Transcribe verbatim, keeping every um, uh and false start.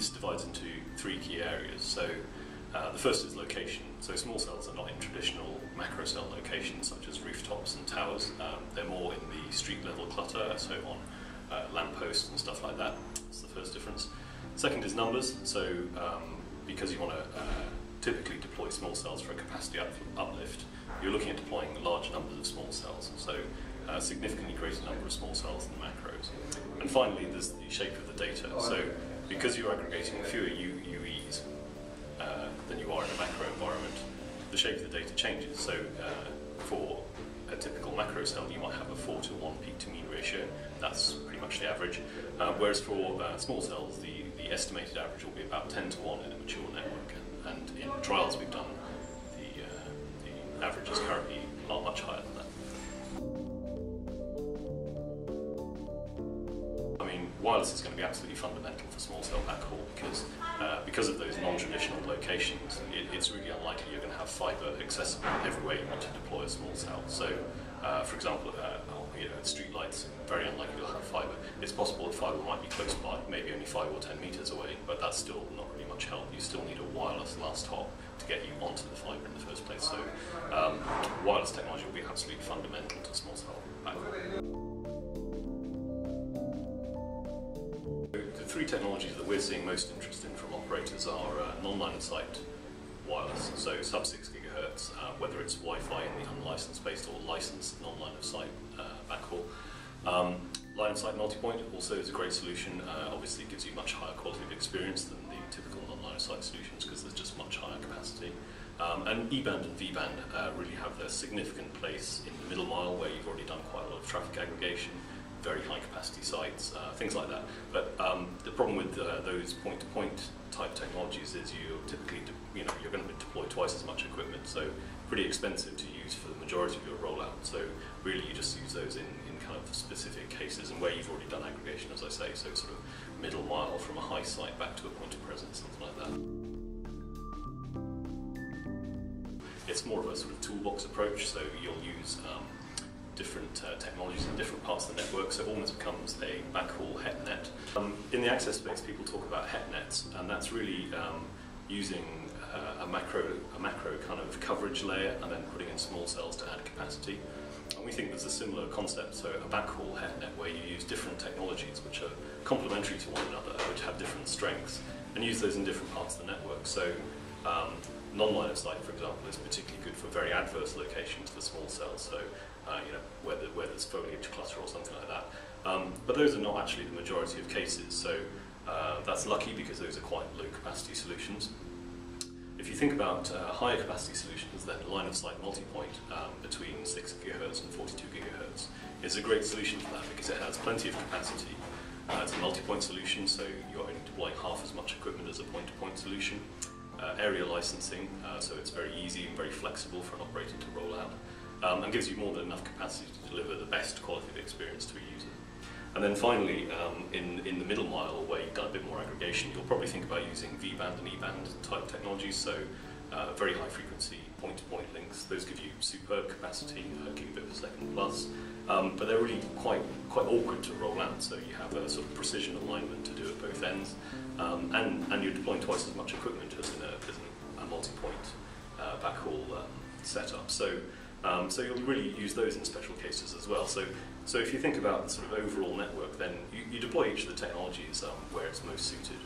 is divides into three key areas. So uh, the first is location. So small cells are not in traditional macro cell locations such as rooftops and towers. Um, they're more in the street level clutter, so on uh, lampposts and stuff like that. That's the first difference. Second is numbers. So um, because you want to uh, typically deploy small cells for a capacity up uplift, you're looking at deploying large numbers of small cells. So a uh, significantly greater number of small cells than macros. And finally, there's the shape of the data. So because you're aggregating fewer U Es uh, than you are in a macro environment, the shape of the data changes. So uh, for a typical macro cell, you might have a four to one peak to mean ratio. That's pretty much the average. Uh, whereas for uh, small cells, the, the estimated average will be about ten to one in a mature network. And in trials we've done, the, uh, the average is currently not much higher than that. Wireless is going to be absolutely fundamental for small cell backhaul because uh, because of those non-traditional locations, it, it's really unlikely you're going to have fibre accessible everywhere you want to deploy a small cell. So, uh, for example, uh, you know, street lights, very unlikely you'll have fibre. It's possible that fibre might be close by, maybe only five or ten metres away, but that's still not really much help. You still need a wireless last hop to get you onto the fibre in the first place. So, um, wireless technology will be absolutely fundamental to small cell backhaul. Three technologies that we're seeing most interest in from operators are uh, non-line-of-sight wireless, so sub six gigahertz, uh, whether it's Wi-Fi in the unlicensed based or licensed non-line-of-sight uh, backhaul. Um, Line-of-sight multipoint also is a great solution. Uh, obviously it gives you much higher quality of experience than the typical non-line-of-sight solutions because there's just much higher capacity. Um, and E-band and V-band uh, really have their significant place in the middle mile where you've already done quite a lot of traffic aggregation, very high capacity sites, uh, things like that. But um, the problem with uh, those point-to-point type technologies is you typically, de you know, you're going to deploy twice as much equipment, so pretty expensive to use for the majority of your rollout. So really, you just use those in, in kind of specific cases and where you've already done aggregation, as I say. So sort of middle mile from a high site back to a point of presence, something like that. It's more of a sort of toolbox approach, so you'll use Um, different uh, technologies in different parts of the network, so it almost becomes a backhaul HetNet. Um, in the access space, people talk about HetNets, and that's really um, using uh, a macro a macro kind of coverage layer and then putting in small cells to add capacity. And we think there's a similar concept, so a backhaul HetNet where you use different technologies which are complementary to one another, which have different strengths, and use those in different parts of the network. So um, non-line of sight, for example, is particularly good for very adverse locations for small cells, so uh, you know, where, the, where there's foliage clutter or something like that. Um, but those are not actually the majority of cases, so uh, that's lucky because those are quite low capacity solutions. If you think about uh, higher capacity solutions, then line of sight multipoint um, between six gigahertz and forty-two gigahertz is a great solution for that because it has plenty of capacity. Uh, it's a multipoint solution, so you're only deploying half as much equipment as a point-to-point solution. Uh, area licensing, uh, so it's very easy and very flexible for an operator to roll out, um, and gives you more than enough capacity to deliver the best quality of experience to a user. And then finally, um, in, in the middle mile where you've done a bit more aggregation, you'll probably think about using V-band and E-band type technologies, so uh, very high frequency point-to-point links. Those give you superb capacity, uh, gigabit per second plus, um, but they're really quite, quite awkward to roll out, so you have a sort of precision alignment to do at both ends, um, and, and you're deploying twice as much equipment as in a, as in a multi-point uh, backhaul um, setup. So, um, so you'll really use those in special cases as well. So, so if you think about the sort of overall network, then you, you deploy each of the technologies um, where it's most suited.